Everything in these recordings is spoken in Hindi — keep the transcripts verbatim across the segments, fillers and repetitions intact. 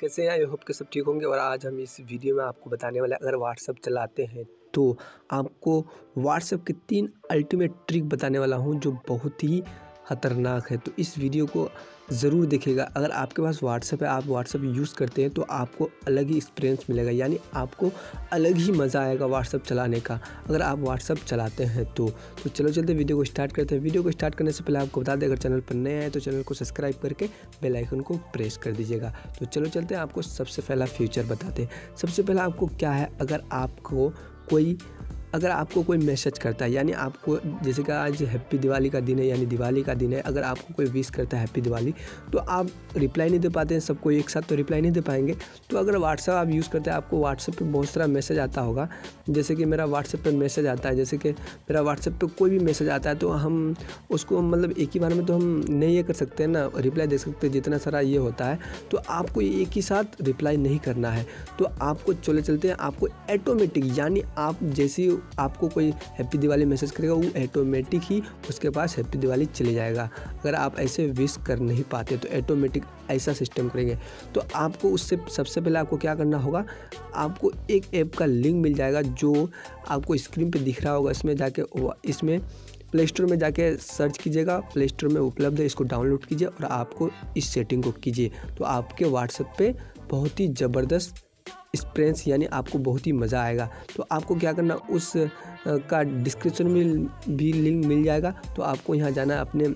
कैसे हैं, आई होप के सब ठीक होंगे। और आज हम इस वीडियो में आपको बताने वाले अगर व्हाट्सअप चलाते हैं तो आपको व्हाट्सअप के तीन अल्टीमेट ट्रिक बताने वाला हूं जो बहुत ही खतरनाक है। तो इस वीडियो को ज़रूर देखिएगा। अगर आपके पास व्हाट्सअप है, आप व्हाट्सअप यूज़ करते हैं तो आपको अलग ही एक्सपीरियंस मिलेगा, यानी आपको अलग ही मज़ा आएगा व्हाट्सअप चलाने का अगर आप व्हाट्सअप चलाते हैं तो। तो चलो चलते वीडियो को स्टार्ट करते हैं। वीडियो को स्टार्ट करने से पहले आपको बता दें, अगर चैनल पर नए आए तो चैनल को सब्सक्राइब करके बेल आइकन को प्रेस कर दीजिएगा। तो चलो चलते हैं, आपको सबसे पहला फीचर बताते हैं। सबसे पहला आपको क्या है, अगर आपको कोई अगर आपको कोई मैसेज करता है, यानी आपको जैसे कि आज हैप्पी दिवाली का दिन है, यानी दिवाली का दिन है, अगर आपको कोई विश करता है हैप्पी दिवाली तो आप रिप्लाई नहीं दे पाते हैं, सबको एक साथ तो रिप्लाई नहीं दे पाएंगे। तो अगर व्हाट्सएप आप यूज़ करते हैं, आपको व्हाट्सएप पे बहुत सारा मैसेज आता होगा। जैसे कि मेरा व्हाट्सएप पर मैसेज आता है, जैसे कि मेरा व्हाट्सएप पर कोई भी मैसेज आता है तो हम उसको मतलब एक ही बार में तो हम नहीं ये कर सकते हैं ना, रिप्लाई दे सकते जितना सारा ये होता है। तो आपको एक ही साथ रिप्लाई नहीं करना है, तो आपको चले चलते हैं आपको ऐटोमेटिक, यानी आप जैसी आपको कोई हैप्पी दिवाली मैसेज करेगा वो ऐटोमेटिक ही उसके पास हैप्पी दिवाली चले जाएगा। अगर आप ऐसे विश कर नहीं पाते तो ऐटोमेटिक ऐसा सिस्टम करेंगे। तो आपको उससे सबसे पहले आपको क्या करना होगा, आपको एक ऐप का लिंक मिल जाएगा जो आपको स्क्रीन पे दिख रहा होगा। इसमें जाके इसमें प्ले स्टोर में जाके सर्च कीजिएगा, प्ले स्टोर में उपलब्ध है, इसको डाउनलोड कीजिए और आपको इस सेटिंग को कीजिए तो आपके व्हाट्सएप पर बहुत ही ज़बरदस्त एक्सपीरियंस, यानी आपको बहुत ही मज़ा आएगा। तो आपको क्या करना, उस का डिस्क्रिप्शन में भी लिंक मिल जाएगा। तो आपको यहाँ जाना, अपने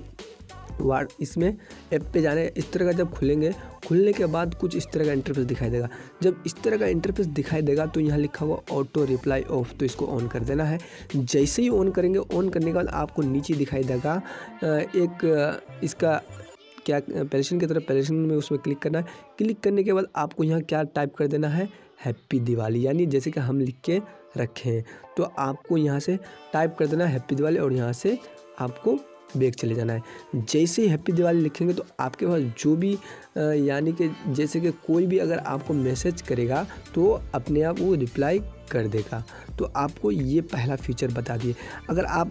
वार इसमें ऐप पे जाने, इस तरह का जब खुलेंगे खुलने के बाद कुछ इस तरह का इंटरफेस दिखाई देगा। जब इस तरह का इंटरफेस दिखाई देगा तो यहाँ लिखा हुआ ऑटो रिप्लाई ऑफ, तो इसको ऑन कर देना है। जैसे ही ऑन करेंगे, ऑन करने के बाद आपको नीचे दिखाई देगा एक इसका क्या पैलेशन की तरफ, पैलेशन में उसमें क्लिक करना है। क्लिक करने के बाद आपको यहाँ क्या टाइप कर देना है, हैप्पी दिवाली, यानी जैसे कि हम लिख के रखें तो आपको यहाँ से टाइप कर देना है हैप्पी दिवाली और यहाँ से आपको बैग चले जाना है। जैसे ही हैप्पी दिवाली लिखेंगे तो आपके पास जो भी यानी कि जैसे कि कोई भी अगर आपको मैसेज करेगा तो अपने आप वो रिप्लाई कर देगा। तो आपको ये पहला फीचर बता दिए। अगर आप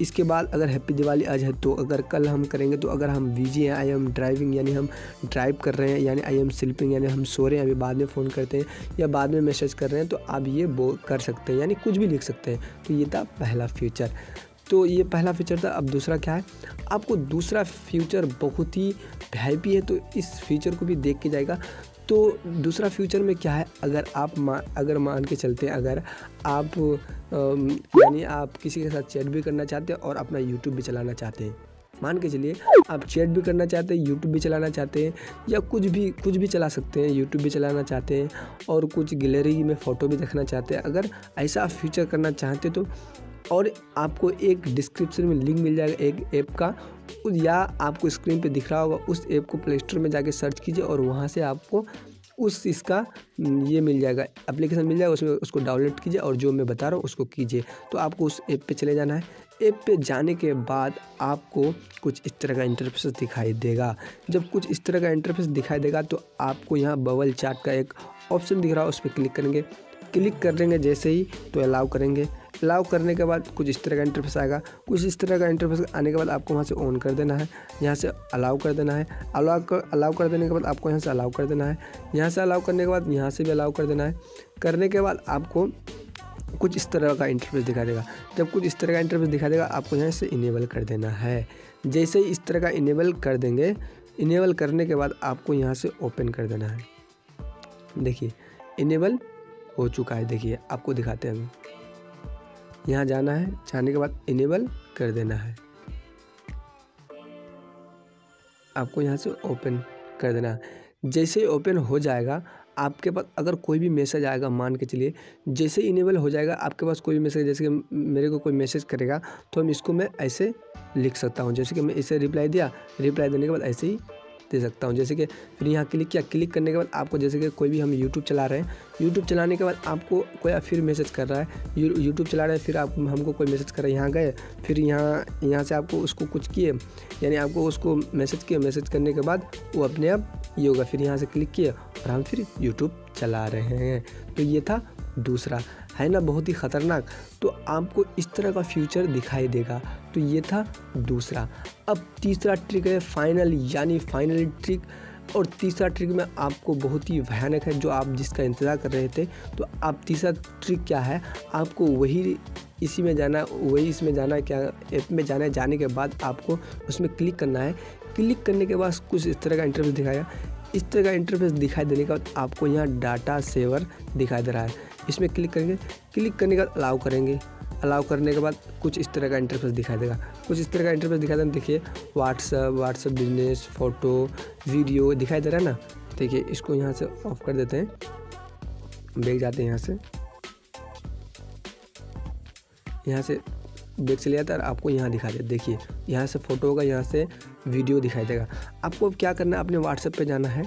इसके बाद अगर हैप्पी दिवाली आज है तो अगर कल हम करेंगे तो अगर हम बिजी हैं, आई एम ड्राइविंग, यानी हम ड्राइव कर रहे हैं, यानी आई एम स्लीपिंग, यानी हम सो रहे हैं, अभी बाद में फ़ोन करते हैं या बाद में मैसेज कर रहे हैं, तो आप ये वो कर सकते हैं, यानी कुछ भी लिख सकते हैं। तो ये था पहला फीचर। तो ये पहला फीचर था। अब दूसरा क्या है, आपको दूसरा फीचर बहुत ही वीआईपी है, तो इस फीचर को भी देख के जाएगा। तो दूसरा फ्यूचर में क्या है, अगर आप मा, अगर मान के चलते हैं अगर आप यानी आप किसी के साथ चैट भी करना चाहते हैं और अपना यूट्यूब भी चलाना चाहते हैं, मान के चलिए आप चैट भी करना चाहते हैं, यूट्यूब भी चलाना चाहते हैं, या कुछ भी कुछ भी चला सकते हैं, यूट्यूब भी चलाना चाहते हैं और कुछ गैलरी में फ़ोटो भी देखना चाहते हैं, अगर ऐसा आप फ्यूचर करना चाहते हैं तो, और आपको एक डिस्क्रिप्शन में लिंक मिल जाएगा एक ऐप का, या आपको स्क्रीन पे दिख रहा होगा, उस ऐप को प्ले स्टोर में जाके सर्च कीजिए और वहाँ से आपको उस इसका ये मिल जाएगा, एप्लीकेशन मिल जाएगा, उसमें उसको डाउनलोड कीजिए और जो मैं बता रहा हूँ उसको कीजिए। तो आपको उस ऐप पे चले जाना है। ऐप पे जाने के बाद आपको कुछ इस तरह का इंटरफेस दिखाई देगा। जब कुछ इस तरह का इंटरफेस दिखाई देगा तो आपको यहाँ बबल चार्ट का एक ऑप्शन दिख रहा है, उस पर क्लिक करेंगे। क्लिक कर देंगे जैसे ही तो अलाउ करेंगे, अलाउ करने के बाद कुछ इस तरह का इंटरफेस आएगा। कुछ इस तरह का इंटरफेस आने के बाद आपको वहाँ से ऑन कर देना है, यहाँ से अलाउ कर देना है, अलाउ कर अलाउ कर देने के बाद आपको यहाँ से अलाउ कर देना है, यहाँ से अलाउ करने के बाद यहाँ से भी अलाउ कर देना है। करने के बाद आपको कुछ इस तरह का इंटरफेस दिखा देगा। जब कुछ इस तरह का इंटरफेस दिखा देगा आपको यहाँ से इनेबल कर देना है। जैसे ही इस तरह का इनेबल कर देंगे, इनेबल करने के बाद आपको यहाँ से ओपन कर देना है। देखिए इनेबल हो चुका है, देखिए आपको दिखाते हैं, अभी यहाँ जाना है, जाने के बाद इनेबल कर देना है, आपको यहाँ से ओपन कर देना है। जैसे ही ओपन हो जाएगा आपके पास अगर कोई भी मैसेज आएगा, मान के चलिए जैसे इनेबल हो जाएगा आपके पास कोई भी मैसेज, जैसे कि मेरे को कोई मैसेज करेगा तो हम इसको मैं ऐसे लिख सकता हूँ, जैसे कि मैं इसे रिप्लाई दिया, रिप्लाई देने के बाद ऐसे ही दे सकता हूँ। जैसे कि फिर यहाँ क्लिक किया, क्लिक करने के बाद आपको जैसे कि कोई भी हम यूट्यूब चला रहे हैं, यूट्यूब चलाने के बाद आपको कोई फिर मैसेज कर रहा है, यू यूट्यूब चला रहे हैं, फिर आप हमको कोई मैसेज कर रहा है, यहाँ गए, फिर यहाँ यहाँ से आपको उसको कुछ किए, यानी आपको उसको मैसेज किया, मैसेज करने के बाद वो अपने आप ये होगा, फिर यहाँ से क्लिक किए और हम फिर यूट्यूब चला रहे हैं। तो ये था दूसरा, है ना, बहुत ही ख़तरनाक। तो आपको इस तरह का फ्यूचर दिखाई देगा। तो ये था दूसरा। अब तीसरा ट्रिक है फाइनल, यानी फाइनल ट्रिक और तीसरा ट्रिक में आपको बहुत ही भयानक है, जो आप जिसका इंतज़ार कर रहे थे। तो आप तीसरा ट्रिक क्या है, आपको वही इसी में जाना, वही इसमें जाना, क्या ऐप में जाना है। जाने के बाद आपको उसमें क्लिक करना है। क्लिक करने के बाद कुछ इस तरह का इंटरफेस दिखाएगा। इस तरह का इंटरफेस दिखाई देने के बाद आपको यहाँ डाटा सेवर दिखाई दे रहा है, इसमें क्लिक करेंगे। क्लिक करने के बाद अलाउ करेंगे। अलाउ करने के बाद कुछ इस तरह का इंटरफेस दिखाई देगा, कुछ इस तरह का इंटरफेस दिखाई देना। देखिए WhatsApp WhatsApp business, photo, video दिखाई दे रहा है ना। देखिए इसको यहाँ से ऑफ कर देते हैं, बैग जाते हैं यहाँ से यहाँ से बैग चले जाता है। आपको यहाँ दिखा दे, देखिए यहाँ से फ़ोटो होगा, यहाँ से वीडियो दिखाई देगा। आपको अब क्या करना है, अपने व्हाट्सएप पे जाना है।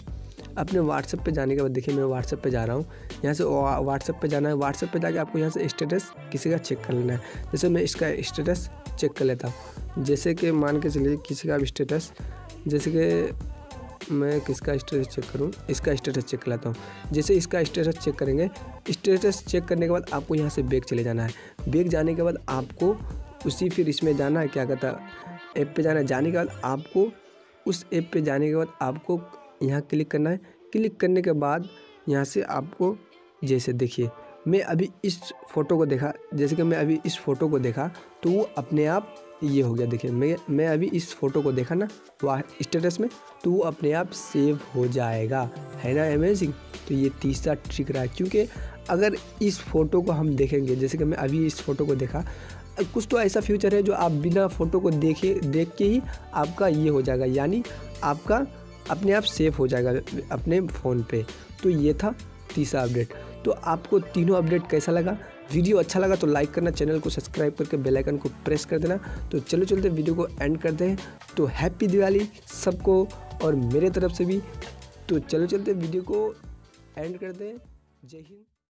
अपने व्हाट्सएप पे जाने के बाद देखिए मैं व्हाट्सएप पे जा रहा हूँ, यहाँ से व्हाट्सएप पे जाना है। व्हाट्सएप पे जाके आपको यहाँ से स्टेटस किसी का चेक कर लेना है। जैसे मैं इसका स्टेटस चेक कर लेता हूँ, जैसे कि मान के चलिए किसी का स्टेटस, जैसे कि मैं किसका स्टेटस चेक करूँ, इसका स्टेटस चेक कर लेता हूँ। जैसे इसका स्टेटस चेक करेंगे, स्टेटस चेक करने के बाद आपको यहाँ से बैग चले जाना है। बैग जाने के बाद आपको उसी फिर इसमें जाना है, क्या कहता है, ऐप पे जाना है। जाने के बाद आपको उस ऐप पे जाने के बाद आपको यहाँ क्लिक करना है। क्लिक करने के बाद यहाँ से आपको, जैसे देखिए मैं अभी इस फ़ोटो को देखा, जैसे कि मैं अभी इस फ़ोटो को देखा तो वो अपने आप ये हो गया। देखिए मैं मैं अभी इस फ़ोटो को देखा ना वह स्टेटस में, तो वो अपने आप सेव हो जाएगा, है ना अमेजिंग। तो ये तीसरा ट्रिक रहा, क्योंकि अगर इस फ़ोटो को हम देखेंगे, जैसे कि मैं अभी इस फ़ोटो को देखा, कुछ तो ऐसा फ्यूचर है जो आप बिना फ़ोटो को देखे देख के ही आपका ये हो जाएगा, यानी आपका अपने आप सेफ हो जाएगा अपने फ़ोन पे। तो ये था तीसरा अपडेट। तो आपको तीनों अपडेट कैसा लगा? वीडियो अच्छा लगा तो लाइक करना, चैनल को सब्सक्राइब करके बेल आइकन को प्रेस कर देना। तो चलो चलते वीडियो को एंड करते हैं। तो हैप्पी दिवाली सबको, और मेरे तरफ से भी। तो चलो चलते वीडियो को एंड करते हैं। जय हिंद।